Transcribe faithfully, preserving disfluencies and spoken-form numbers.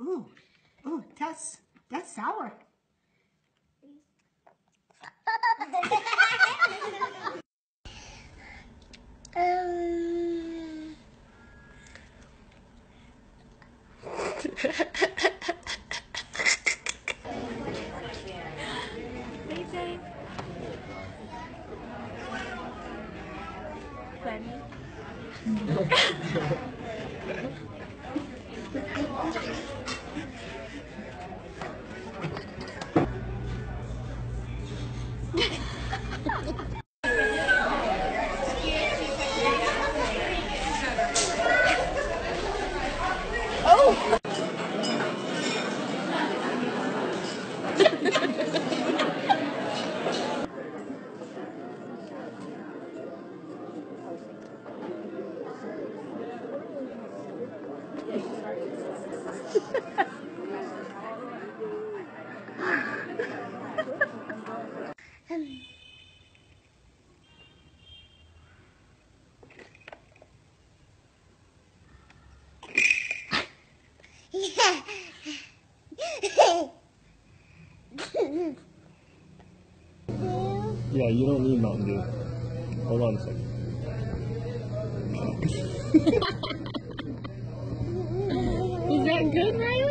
Ooh, ooh, that's that's sour. um. Oh! Yeah, you don't need Mountain Dew. Hold on a second. Is that good, Ryan?